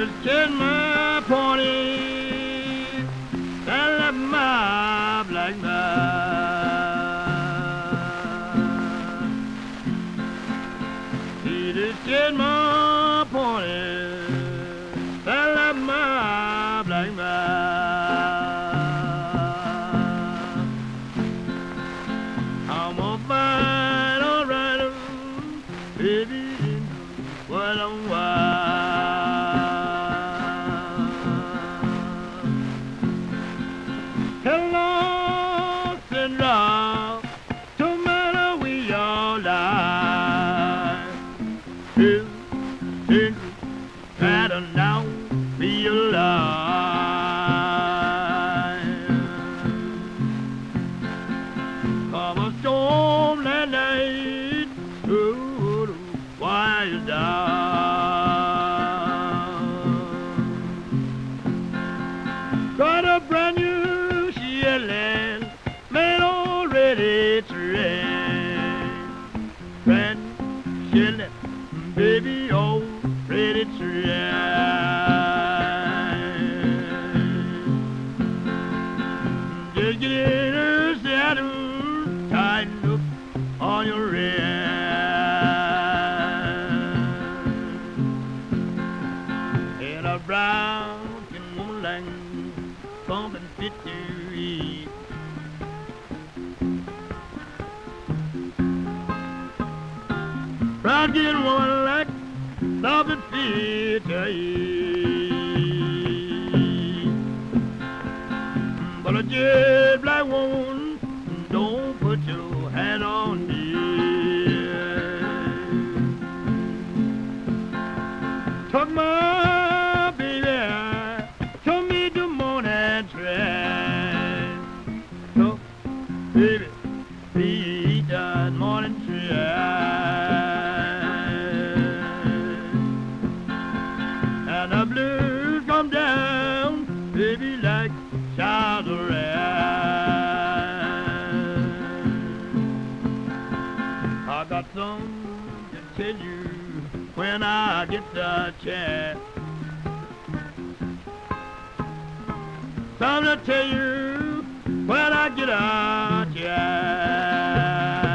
just in my pony, I love my black man. He just in my pony, I love my black man. I'm a fine old rider, baby, you know what I'm wild. I don't now be alive. Come a storm that night, oh, why you down? Got a brand new Shetland, man already trained. Brand Shetland, baby, oh. Ready to ride. Just get in her saddle, tighten up on your rear. And a brown and woman like bumping 50 feet. Brown and woman like love and fear to eat. But a jet black woman, don't put your hand on me. Took my baby, took me to morning train. Took baby, be that morning train. And the blues come down, baby, like child around. I got something to tell you when I get the chance. Something to tell you when I get a chance.